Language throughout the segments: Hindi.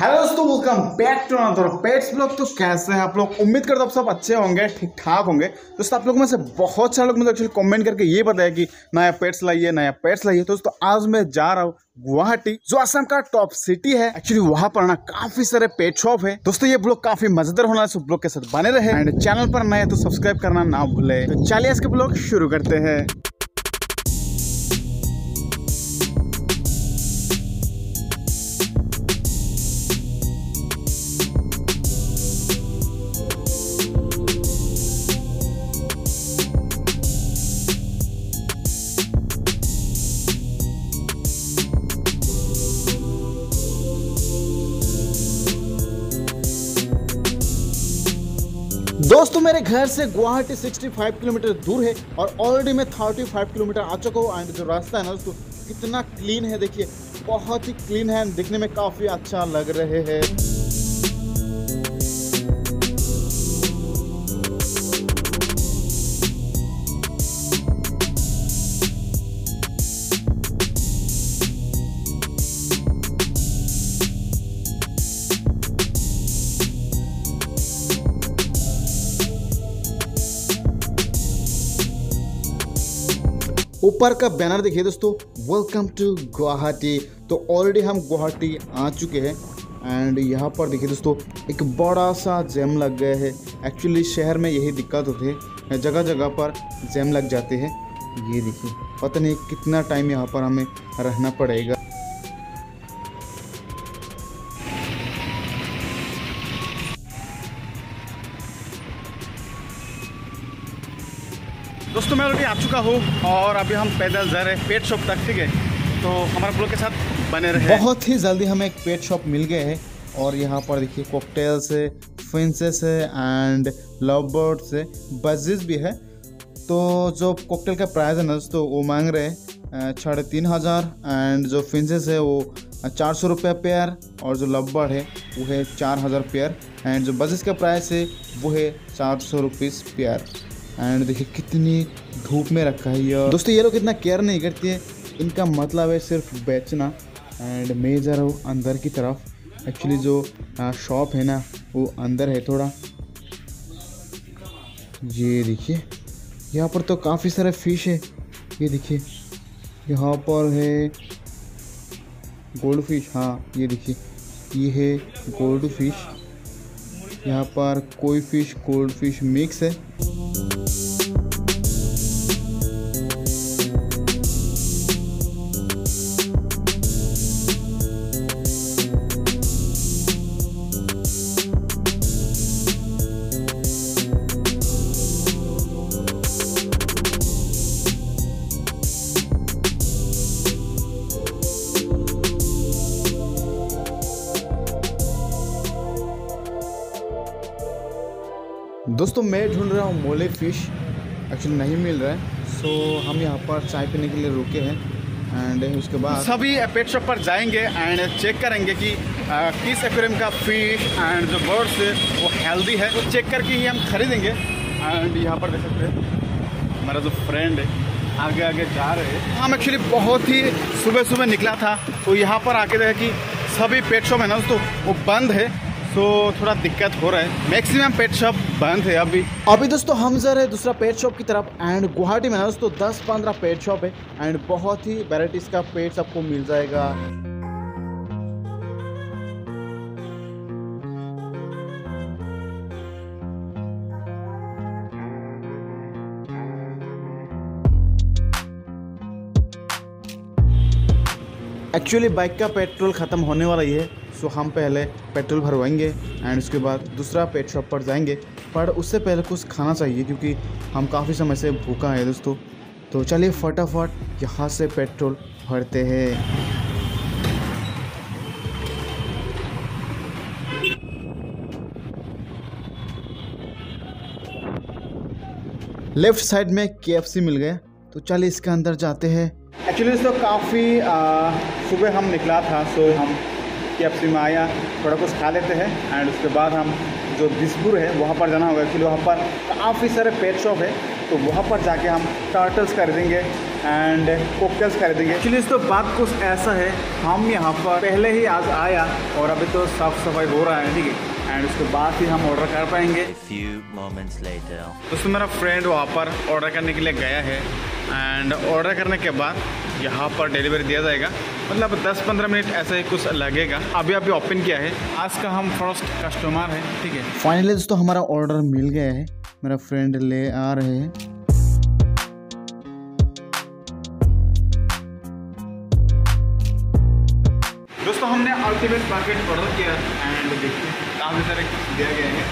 हेलो दोस्तों, welcome back to another pets blog. तो कैसे हैं आप लोग? उम्मीद करता हूँ आप सब अच्छे होंगे, ठीक ठाक होंगे। दोस्तों आप लोग में से बहुत सारे लोग मुझे एक्चुअली कमेंट करके ये बताया कि नया पेट्स लाइए। तो दोस्तों आज मैं जा रहा हूँ गुवाहाटी, जो असम का टॉप सिटी है। एक्चुअली वहाँ पर ना काफी सारे पेट शॉप है। दोस्तों ये ब्लॉग काफी मजेदार होना है, सब ब्लॉग के साथ बने रहे एंड चैनल पर नए तो सब्सक्राइब करना ना भूले। तो चलिए इसके ब्लॉग शुरू करते हैं। दोस्तों मेरे घर से गुवाहाटी 65 किलोमीटर दूर है और ऑलरेडी मैं 35 किलोमीटर आ चुका हूँ। एंड जो रास्ता है ना दोस्तों कितना क्लीन है, देखिए बहुत ही क्लीन है, दिखने में काफ़ी अच्छा लग रहे हैं। ऊपर का बैनर देखिए दोस्तों, वेलकम टू गुवाहाटी। तो ऑलरेडी हम गुवाहाटी आ चुके हैं एंड यहाँ पर देखिए दोस्तों एक बड़ा सा जैम लग गया है। एक्चुअली शहर में यही दिक्कत होती है, जगह जगह पर जैम लग जाते हैं। ये देखिए पता नहीं कितना टाइम यहाँ पर हमें रहना पड़ेगा। दोस्तों मैं ऑलरेडी आ चुका हूँ और अभी हम पैदल जा रहे हैं पेट शॉप तक, ठीक है? तो हमारे ब्लॉग के साथ बने रहे। बहुत ही जल्दी हमें एक पेट शॉप मिल गया है और यहाँ पर देखिए कॉकटेल्स है, फिंसेस है एंड लव बर्ड्स है, बजेस भी है। तो जो कॉकटेल का प्राइस है ना दोस्तों वो मांग रहे हैं 3500 एंड जो फिंसेस है वो 400 रुपये पेयर और जो लव बर्ड है वो है 4000 पेयर एंड जो बजेस का प्राइस है वो है 400 रुपीज़ पेयर। एंड देखिए कितनी धूप में रखा है ये। दोस्तों ये लोग इतना केयर नहीं करती है, इनका मतलब है सिर्फ बेचना। एंड मैं जा रहा हूँ अंदर की तरफ। एक्चुअली जो शॉप है ना वो अंदर है थोड़ा। ये देखिए यहाँ पर तो काफ़ी सारे फिश है। ये देखिए यहाँ पर है गोल्ड फिश, हाँ ये देखिए ये है गोल्ड फिश। यहाँ पर कोई फिश गोल्ड फिश मिक्स है। दोस्तों मैं ढूंढ रहा हूँ मोले फिश, एक्चुअली नहीं मिल रहा है। सो हम यहाँ पर चाय पीने के लिए रुके हैं एंड उसके बाद सभी पेट शॉप पर जाएंगे एंड चेक करेंगे कि किस एक्वेरियम का फिश एंड जो बर्ड्स है वो हेल्दी है, वो चेक करके ही हम खरीदेंगे। एंड यहाँ पर देख सकते हैं हमारा जो फ्रेंड है आगे आगे जा रहे हैं। हम एक्चुअली बहुत ही सुबह सुबह निकला था तो यहाँ पर आके देखा कि सभी पेट शॉप है ना दोस्तों वो बंद है। तो थोड़ा दिक्कत हो रहा है, मैक्सिमम पेट शॉप बंद है अभी। दोस्तों हम जा रहे हैं दूसरा पेट शॉप की तरफ एंड गुवाहाटी में ना दोस्तों 10-15 पेट शॉप है एंड बहुत ही वैराइटीज का पेट्स आपको मिल जाएगा। एक्चुअली बाइक का पेट्रोल ख़त्म होने वाला ही है, सो हम पहले पेट्रोल भरवाएंगे एंड उसके बाद दूसरा पेट शॉप पर जाएंगे। पर उससे पहले कुछ खाना चाहिए क्योंकि हम काफ़ी समय से भूखा है दोस्तों। तो चलिए फटाफट यहाँ से पेट्रोल भरते हैं। लेफ्ट साइड में KFC मिल गया, तो चलिए इसके अंदर जाते हैं। एक्चुअली दोस्तों काफ़ी सुबह हम निकला था, सो हम KFC में आया, थोड़ा कुछ खा लेते हैं एंड उसके बाद हम जो दिसपुर है वहाँ पर जाना होगा। एक्चुअली वहाँ पर काफ़ी सारे पेट शॉप है तो वहाँ पर जाके हम टार्टल्स खरीदेंगे एंड कोकटल्स खरीदेंगे। एक्चुअली तो बात कुछ ऐसा है, हम यहाँ पर पहले ही आज आया और अभी तो साफ सफाई हो रहा है, ठीक है, एंड उसके बाद ही हम ऑर्डर कर पाएंगे। दोस्तों मेरा फ्रेंड वहाँ पर ऑर्डर करने के लिए गया है एंड ऑर्डर करने के बाद यहाँ पर डिलीवरी दिया जाएगा, मतलब 10-15 मिनट ऐसा ही कुछ लगेगा। अभी अभी ओपन किया है, आज का हम फर्स्ट कस्टमर है, ठीक है। फाइनली तो हमारा ऑर्डर मिल गया है, मेरा फ्रेंड ले आ रहे हैं। दोस्तों हमने अल्टीमेट मार्केट ऑर्डर किया एंड देखिए काफ़ी सारे कुछ दिया गया है,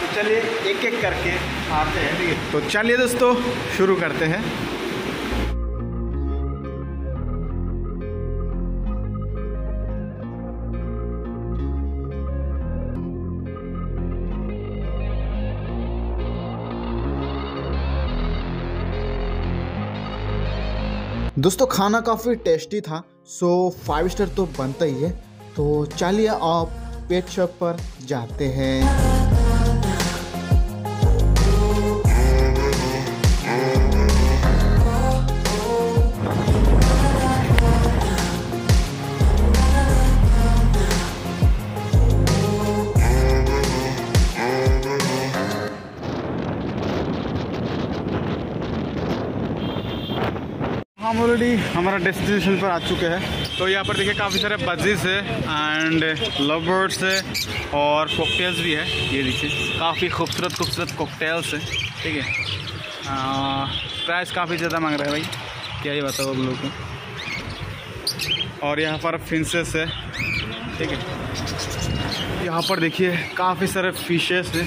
तो चलिए एक एक करके आते हैं, ठीक है। तो चलिए दोस्तों शुरू करते हैं। दोस्तों खाना काफ़ी टेस्टी था, सो 5 स्टार तो बनता ही है। तो चलिए आप पेट शॉप पर जाते हैं। हम ऑलरेडी हमारा डेस्टिनेशन पर आ चुके हैं, तो यहाँ पर देखिए काफ़ी सारे बजीज है एंड लव बर्ड्स है और कॉकटेल्स भी है। ये देखिए काफ़ी खूबसूरत खूबसूरत कॉकटेल्स है, ठीक है। प्राइस काफ़ी ज़्यादा मांग रहा है भाई, क्या ही बताओ आप लोगों को। और यहाँ पर फिशेस है, ठीक है। यहाँ पर देखिए काफ़ी सारे फिशेस है,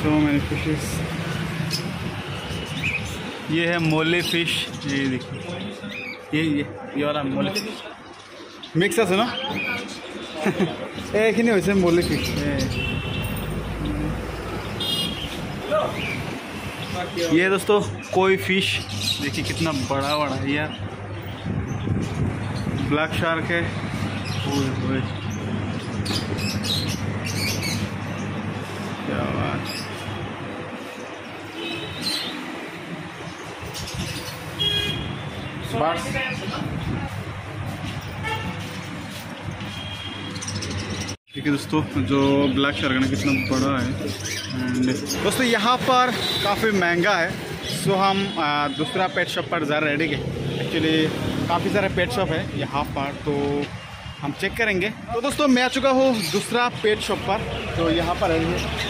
सो मैनी फिशेस। ये है मोली फिश, ये देखिए ये वाला मोली फिश मिक्स है ना, एक ही नहीं वैसे मोली फिश। ये दोस्तों कोई फिश देखिए कितना बड़ा बड़ा है यार, ब्लैक शार्क है। क्या बात है, ठीक है दोस्तों। जो ब्लैक शार्क है कितना बड़ा है। एंड दोस्तों यहाँ पर काफ़ी महंगा है, सो हम दूसरा पेट शॉप पर जा रहे हैं, ठीक है। एक्चुअली काफ़ी सारे पेट शॉप है यहाँ पर, तो हम चेक करेंगे। तो दोस्तों मैं आ चुका हूँ दूसरा पेट शॉप पर, तो यहाँ पर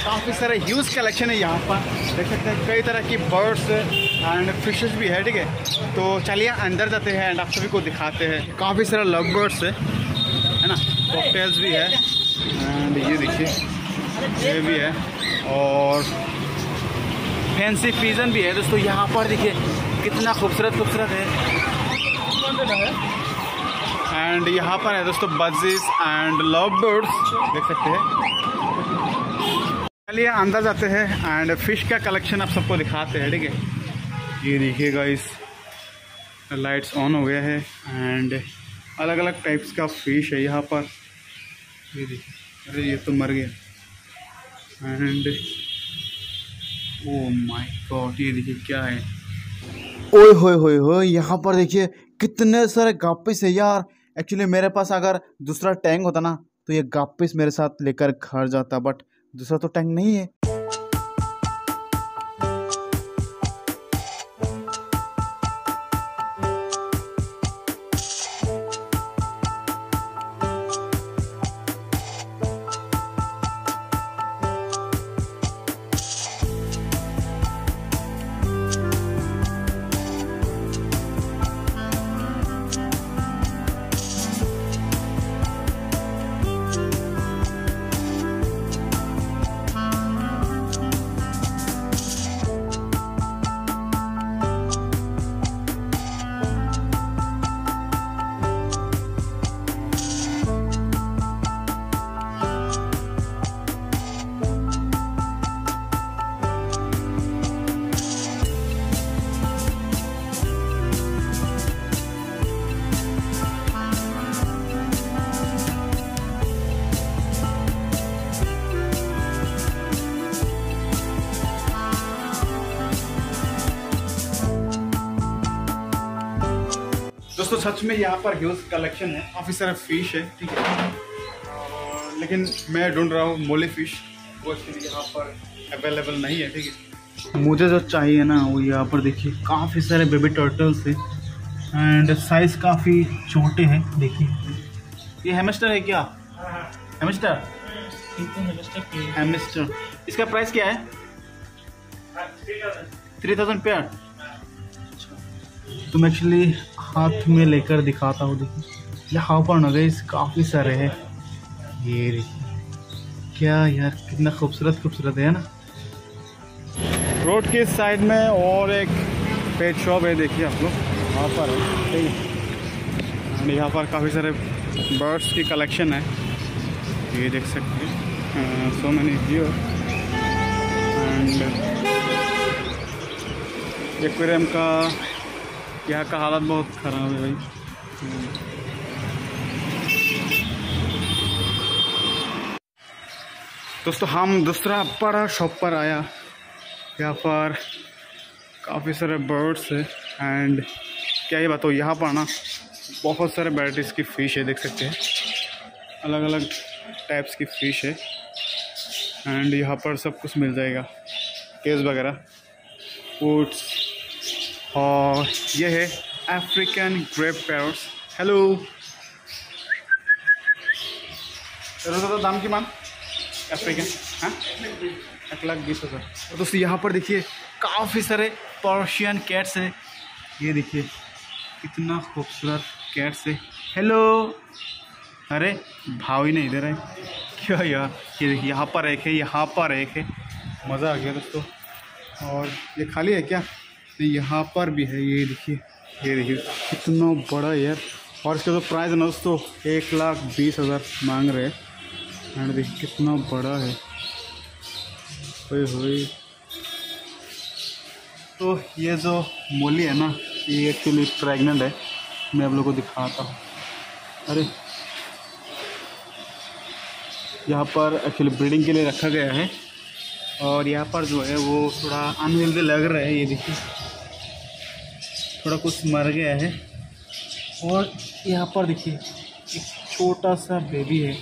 काफ़ी सारे ह्यूज कलेक्शन है। यहाँ पर देख सकते हैं कई तरह की बर्ड्स एंड फिशेस भी है, ठीक है। तो चलिए अंदर जाते हैं एंड आप सभी को दिखाते हैं। काफ़ी सारे लव बर्ड्स है ना, कॉकटेल्स भी है एंड ये देखिए ये भी है और फैंसी पिजन भी है। दोस्तों यहाँ पर देखिए कितना खूबसूरत खूबसूरत है। एंड यहाँ पर है दोस्तों बजीज एंड लव बर्ड्स, देख सकते हैं। चलिए अंदर जाते हैं एंड फिश का कलेक्शन आप सबको दिखाते हैं, ठीक है। ये देखिएगा इस लाइट्स ऑन हो गया है एंड अलग अलग टाइप्स का फिश है यहाँ पर। ये देखिए, अरे ये तो मर गया। एंड ओह माय गॉड, ये देखिए क्या है, ओए होए होए होए। यहाँ पर देखिए कितने सारे गापिस है यार। एक्चुअली मेरे पास अगर दूसरा टैंक होता ना तो ये गापिस मेरे साथ लेकर घर जाता, बट दूसरा तो टैंक नहीं है। दोस्तों सच में यहाँ पर ह्यूज कलेक्शन है, काफ़ी सारा फिश है, ठीक है। लेकिन मैं ढूंढ रहा हूँ मोली फिश, वो यहाँ पर अवेलेबल नहीं है, ठीक है। मुझे जो चाहिए ना वो यहाँ पर देखिए काफ़ी सारे बेबी टर्टल्स हैं एंड साइज़ काफ़ी छोटे हैं। देखिए ये हैमस्टर है क्या? Hamster, hamster. इसका प्राइस क्या है? 3000 पेयर। तो मैं एक्चुअली हाथ में लेकर दिखाता हूँ, देखिए यहाँ पर नगेस काफ़ी सारे हैं। ये देखिए क्या यार, कितना खूबसूरत खूबसूरत है ना। रोड के साइड में और एक पेट शॉप है, देखिए आप लोग वहाँ पर है। यहाँ पर काफ़ी सारे बर्ड्स की कलेक्शन है, ये देख सकते हैं। So many dear and aquarium का यहाँ का हालत बहुत ख़राब है भाई। दोस्तों हम दूसरा बड़ा शॉप पर आया, यहाँ पर काफ़ी सारे बर्ड्स है एंड क्या ही बताओ, यहाँ पर ना बहुत सारे वैराइटीज़ की फ़िश है, देख सकते हैं अलग अलग टाइप्स की फ़िश है एंड यहाँ पर सब कुछ मिल जाएगा, केस वगैरह, फूड्स। और ये है अफ्रीकन ग्रे पैरट्स। हेलो, तो दाम की मान अफ्रीकन, हाँ 1,20,000। और दोस्तों यहाँ पर देखिए काफ़ी सारे पर्शियन कैट्स हैं, ये देखिए कितना खूबसूरत कैट्स है। हेलो, अरे भाव ही नहीं दे रहा है क्या यार। ये देखिए यहाँ पर एक है, यहाँ पर एक है, मज़ा आ गया दोस्तों। और ये खाली है क्या? यहाँ पर भी है, ये देखिए, ये देखिए कितना बड़ा यार। और इसका तो प्राइस ना दोस्तों 1,20,000 मांग रहे हैं एंड देखिए कितना बड़ा है। तो ये जो मोली है ना ये एक्चुअली प्रेग्नेंट है, मैं आप लोगों को दिखाता हूँ। अरे यहाँ पर एक्चुअली ब्रीडिंग के लिए रखा गया है और यहाँ पर जो है वो थोड़ा अनहेल्दी लग रहा है, ये देखिए थोड़ा कुछ मर गया है। और यहाँ पर देखिए एक छोटा सा बेबी है,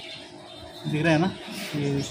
दिख रहा है ना, ये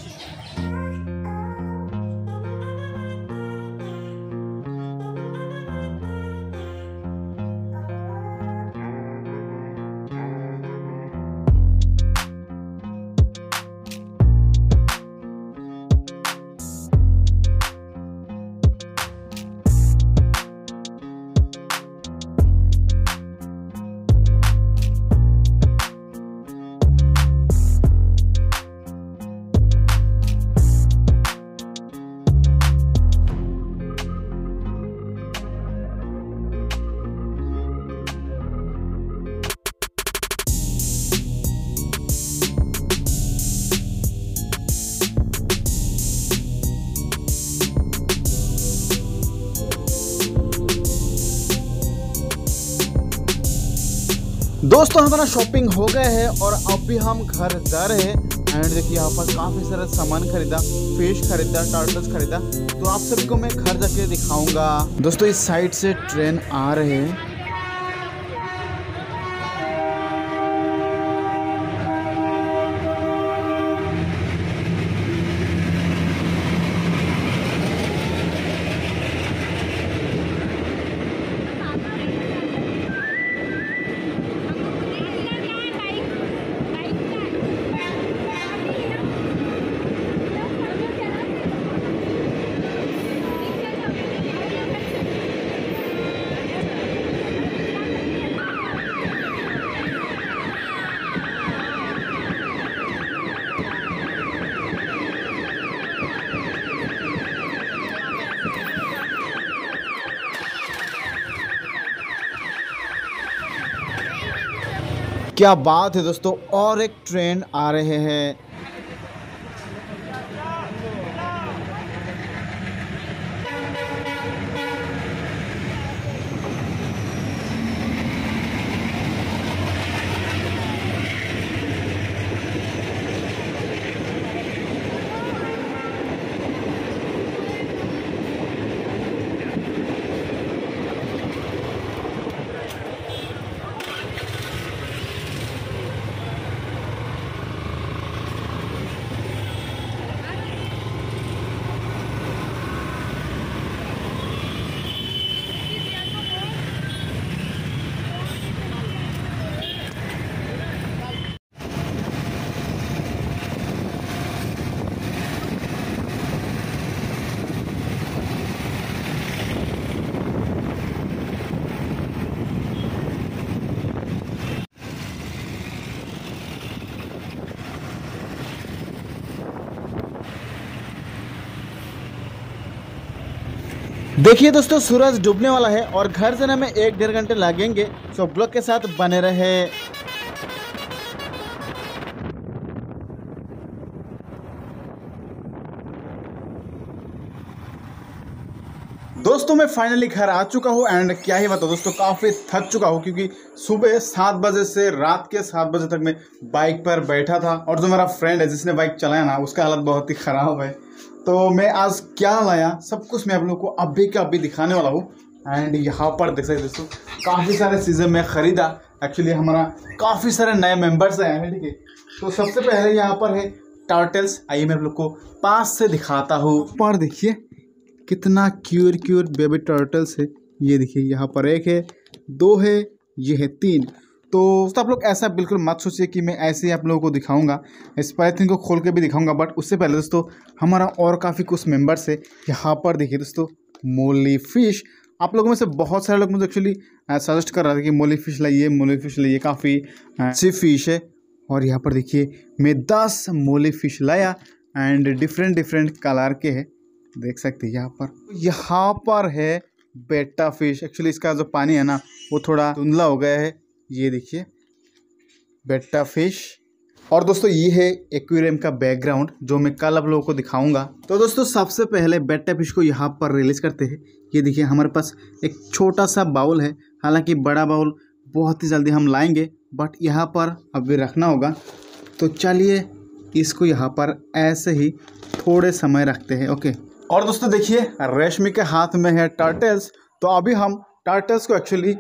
दोस्तों हमारा शॉपिंग हो गया है और अब भी हम घर जा रहे हैं एंड देखिए यहाँ पर काफ़ी सारा सामान खरीदा, फिश खरीदा, टर्टल्स खरीदा, तो आप सभी को मैं घर जाके दिखाऊंगा। दोस्तों इस साइड से ट्रेन आ रहे हैं। क्या बात है दोस्तों, और एक ट्रेन आ रहे हैं। देखिए दोस्तों, सूरज डूबने वाला है और घर जाने में 1-1.5 घंटे लगेंगे, सो ब्लॉग के साथ बने रहे। दोस्तों मैं फाइनली घर आ चुका हूँ एंड क्या ही बताऊँ दोस्तों, काफ़ी थक चुका हूँ क्योंकि सुबह 7 बजे से रात के 7 बजे तक मैं बाइक पर बैठा था। और जो मेरा फ्रेंड है जिसने बाइक चलाया ना, उसका हालत बहुत ही ख़राब है। तो मैं आज क्या लाया सब कुछ मैं आप लोगों को अभी का अभी दिखाने वाला हूँ। एंड यहाँ पर देख सकते दोस्तों, काफ़ी सारे चीज़ें मैं ख़रीदा। एक्चुअली हमारा काफ़ी सारे नए मेम्बर्स आए हैं, ठीक है। तो सबसे पहले यहाँ पर है टर्टल्स, आइए मैं आप लोग को पास से दिखाता हूँ। पर देखिए कितना क्यूट बेबी टर्टल्स है, ये देखिए यहाँ पर 1 है 2 है, ये है 3। तो आप लोग ऐसा बिल्कुल मत सोचिए कि मैं ऐसे ही आप लोगों को दिखाऊंगा, इस पैथिन को खोल के भी दिखाऊंगा। बट उससे पहले दोस्तों हमारा और काफ़ी कुछ मेंबर्स है। यहाँ पर देखिए दोस्तों, मोली फिश। आप लोगों में से बहुत सारे लोग मुझे एक्चुअली सजेस्ट कर रहा था कि मोली फिश लाइए, मोली फिश लाइए, काफ़ी अच्छी फिश है। और यहाँ पर देखिए मैं 10 मोली फिश लाया एंड डिफरेंट कलर के है, देख सकते हैं। यहाँ पर है बेटा फिश। एक्चुअली इसका जो पानी है ना वो थोड़ा धुंधला हो गया है, ये देखिए बेटा फिश। और दोस्तों ये है एक्वेरियम का बैकग्राउंड जो मैं कल आप लोगों को दिखाऊंगा। तो दोस्तों सबसे पहले बेटा फिश को यहाँ पर रिलीज करते हैं। ये देखिए हमारे पास एक छोटा सा बाउल है, हालांकि बड़ा बाउल बहुत ही जल्दी हम लाएंगे, बट यहाँ पर अभी रखना होगा। तो चलिए इसको यहाँ पर ऐसे ही थोड़े समय रखते हैं, ओके। और दोस्तों देखिए रेशमी के हाथ में है टर्टल्स। तो अभी हम टर्टल्स को एक्चुअली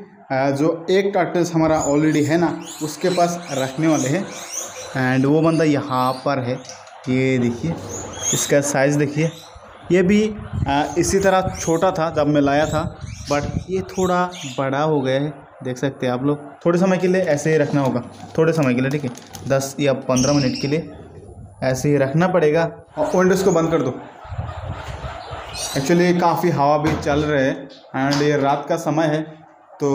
जो एक टर्टल्स हमारा ऑलरेडी है ना उसके पास रखने वाले हैं। एंड वो बंदा यहाँ पर है, ये देखिए इसका साइज़ देखिए। ये भी इसी तरह छोटा था जब मैं लाया था, बट ये थोड़ा बड़ा हो गया है, देख सकते हैं आप लोग। थोड़े समय के लिए ऐसे ही रखना होगा, थोड़े समय के लिए, ठीक है 10 या 15 मिनट के लिए ऐसे ही रखना पड़ेगा। और विंडोज़ को बंद कर दो, एक्चुअली काफ़ी हवा भी चल रहे हैं एंड ये रात का समय है तो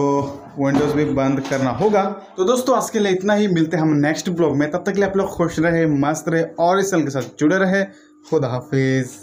विंडोज़ भी बंद करना होगा। तो दोस्तों आज के लिए इतना ही, मिलते हैं हम नेक्स्ट ब्लॉग में। तब तक के लिए आप लोग खुश रहे, मस्त रहे और इस साल के साथ जुड़े रहे। खुदा हाफिज़।